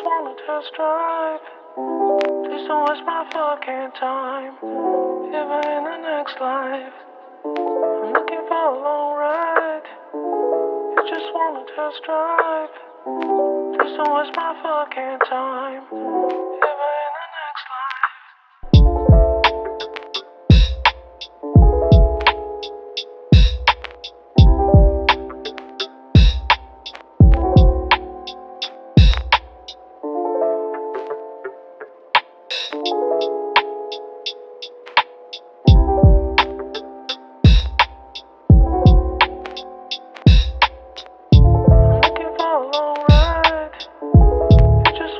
just wanna test drive. Please don't waste my fucking time, even in the next life. I'm looking for a long ride. You just wanna test drive. Please don't waste my fucking time, even in the next life.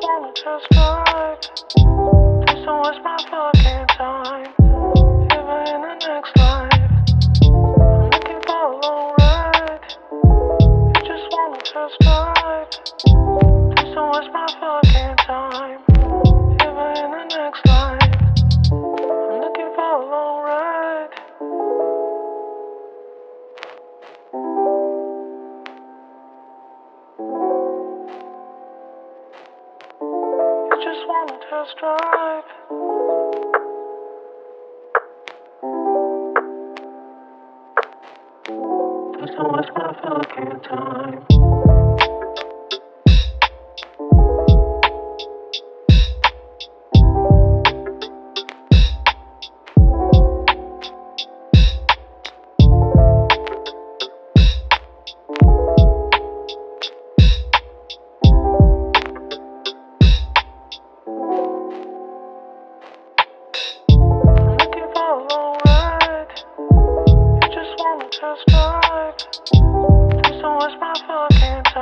Just wanna test drive. There's so much my fucking time. Test drive. Please don't waste my fucking time.